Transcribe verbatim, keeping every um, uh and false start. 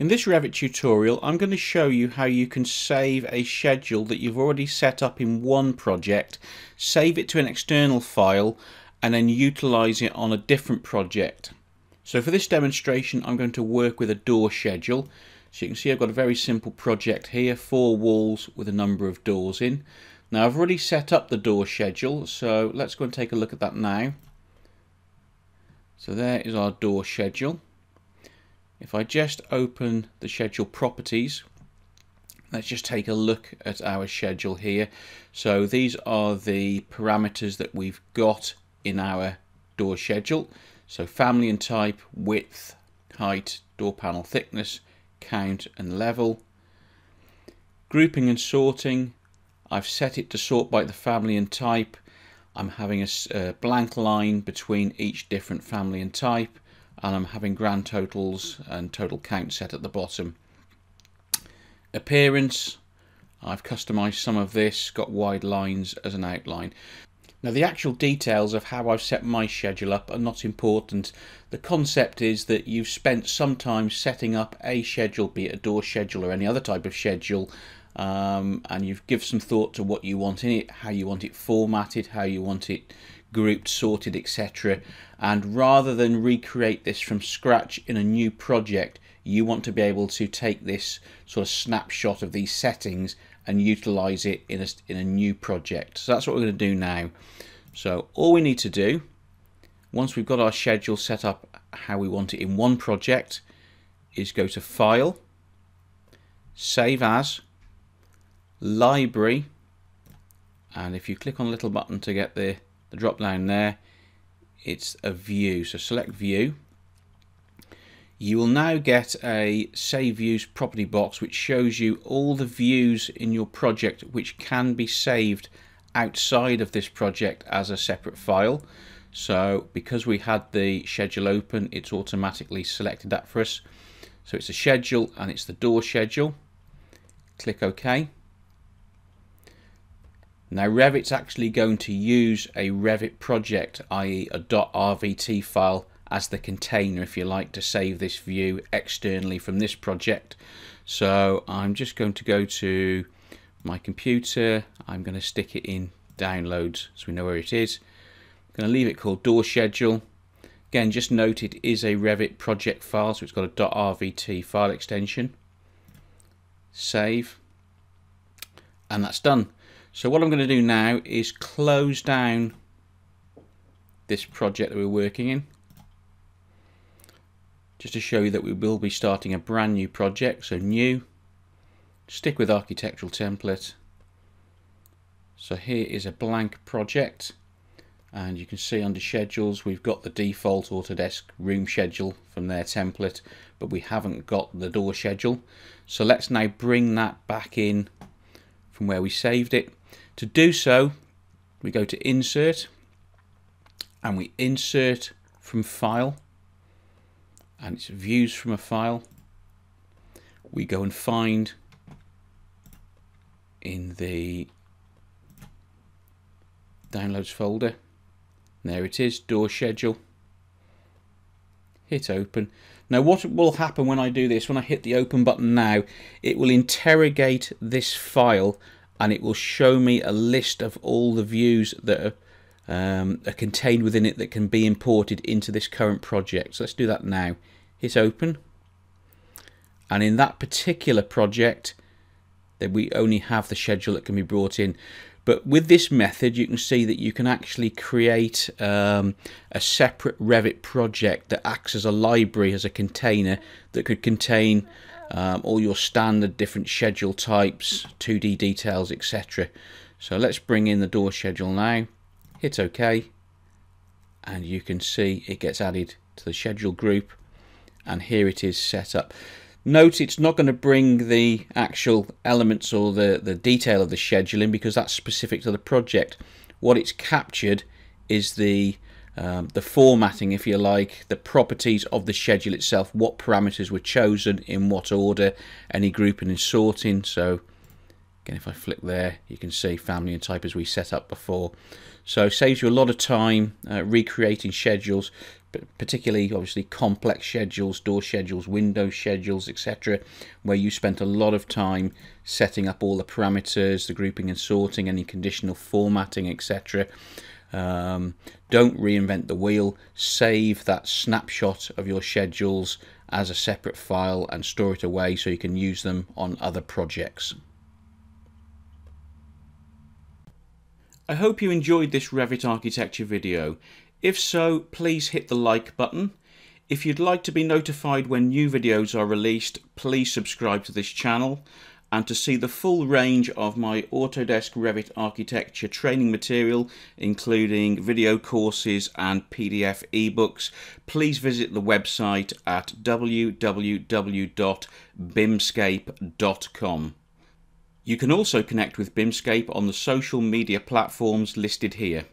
In this Revit tutorial, I'm going to show you how you can save a schedule that you've already set up in one project, save it to an external file, and then utilize it on a different project. So for this demonstration, I'm going to work with a door schedule. So you can see I've got a very simple project here, four walls with a number of doors in. Now I've already set up the door schedule, so let's go and take a look at that now. So there is our door schedule. If I just open the schedule properties, let's just take a look at our schedule here. So these are the parameters that we've got in our door schedule. So family and type, width, height, door panel thickness, count and level. Grouping and sorting, I've set it to sort by the family and type. I'm having a, a blank line between each different family and type, and I'm having grand totals and total count set at the bottom. Appearance, I've customized some of this, got wide lines as an outline. Now the actual details of how I've set my schedule up are not important. The concept is that you've spent some time setting up a schedule, be it a door schedule or any other type of schedule, um, and you've given some thought to what you want in it, how you want it formatted, how you want it grouped, sorted, et cetera. And rather than recreate this from scratch in a new project, you want to be able to take this sort of snapshot of these settings and utilize it in a, in a new project. So that's what we're going to do now. So all we need to do, once we've got our schedule set up how we want it in one project, is go to File, Save As, Library, and if you click on the little button to get the The drop down there, it's a view, so select view. You will now get a save views property box which shows you all the views in your project which can be saved outside of this project as a separate file. So because we had the schedule open, it's automatically selected that for us. So it's a schedule and it's the door schedule. Click OK. Now Revit's actually going to use a Revit project, that is a .rvt file, as the container, if you like, to save this view externally from this project. So I'm just going to go to my computer. I'm going to stick it in downloads so we know where it is. I'm going to leave it called door schedule. Again, just note it is a Revit project file, so it's got a .rvt file extension. Save. And that's done. So what I'm going to do now is close down this project that we're working in, just to show you that we will be starting a brand new project. So new, stick with architectural template. So here is a blank project, and you can see under schedules we've got the default Autodesk room schedule from their template, but we haven't got the door schedule. So let's now bring that back in from where we saved it. To do so, we go to Insert, and we insert from File, and it's Views from a File. We go and find in the Downloads folder. There it is, Door Schedule. Hit Open. Now what will happen when I do this, when I hit the Open button now, it will interrogate this file and it will show me a list of all the views that are, um, are contained within it that can be imported into this current project. So let's do that now. Hit open, and in that particular project that we only have the schedule that can be brought in. But with this method you can see that you can actually create um, a separate Revit project that acts as a library, as a container that could contain Um, all your standard different schedule types, two D details, et cetera. So let's bring in the door schedule now, hit OK, and you can see it gets added to the schedule group, and here it is set up. Note it's not going to bring the actual elements or the, the detail of the schedule in because that's specific to the project. What it's captured is the Um, the formatting, if you like, the properties of the schedule itself, what parameters were chosen, in what order, any grouping and sorting. So again, if I flick there, you can see family and type as we set up before. So it saves you a lot of time uh, recreating schedules, particularly obviously complex schedules, door schedules, window schedules, et cetera, where you spent a lot of time setting up all the parameters, the grouping and sorting, any conditional formatting, et cetera. Um, don't reinvent the wheel. Save that snapshot of your schedules as a separate file and store it away so you can use them on other projects. I hope you enjoyed this Revit architecture video. If so, please hit the like button. If you'd like to be notified when new videos are released, please subscribe to this channel. And to see the full range of my Autodesk Revit architecture training material, including video courses and P D F ebooks, please visit the website at w w w dot bimscape dot com. You can also connect with Bimscape on the social media platforms listed here.